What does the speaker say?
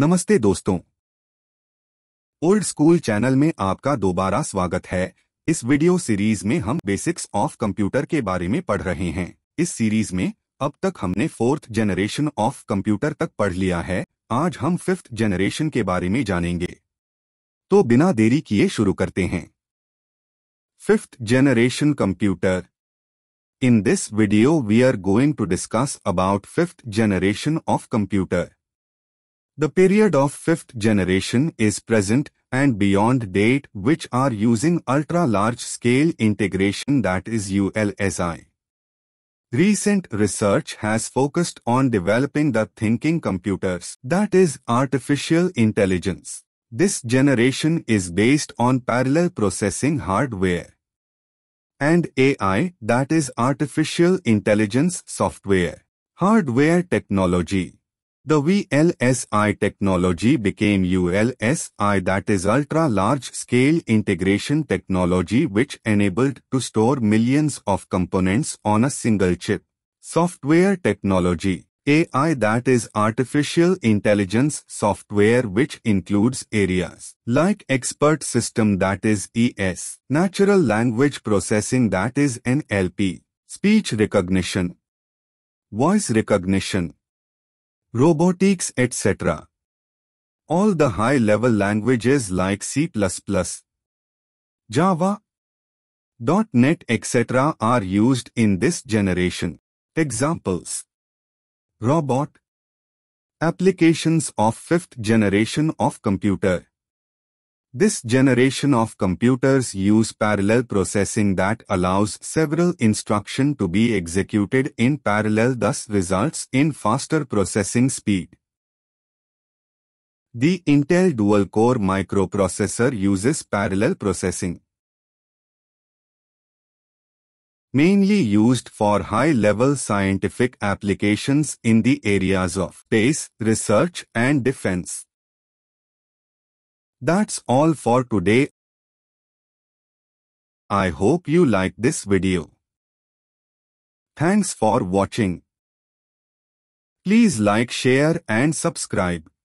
नमस्ते दोस्तों, old school channel में आपका दोबारा स्वागत है। इस वीडियो सीरीज में हम बेसिक्स ऑफ कंप्यूटर के बारे में पढ़ रहे हैं। इस सीरीज में अब तक हमने 4th जनरेशन ऑफ कंप्यूटर तक पढ़ लिया है। आज हम 5th जनरेशन के बारे में जानेंगे, तो बिना देरी किए शुरू करते हैं। 5th generation computer. In this video we are going to discuss about 5th generation of computer. The period of 5th generation is present and beyond date, which are using ultra large scale integration, that is ULSI. Recent research has focused on developing the thinking computers, that is artificial intelligence. This generation is based on parallel processing hardware and AI, that is artificial intelligence software. Hardware technology. The VLSI technology became ULSI, that is ultra large scale integration technology, which enabled to store millions of components on a single chip. Software technology. AI, that is artificial intelligence software, which includes areas like expert system, that is ES, natural language processing, that is NLP, speech recognition, voice recognition, robotics, etc. All the high-level languages like C++, Java, .NET, etc. are used in this generation. Examples. Robot. Applications of 5th generation of computer. This generation of computers use parallel processing that allows several instructions to be executed in parallel, thus results in faster processing speed. The Intel Dual Core microprocessor uses parallel processing, mainly used for high-level scientific applications in the areas of space, research and defense. That's all for today. I hope you like this video. Thanks for watching. Please like, share and subscribe.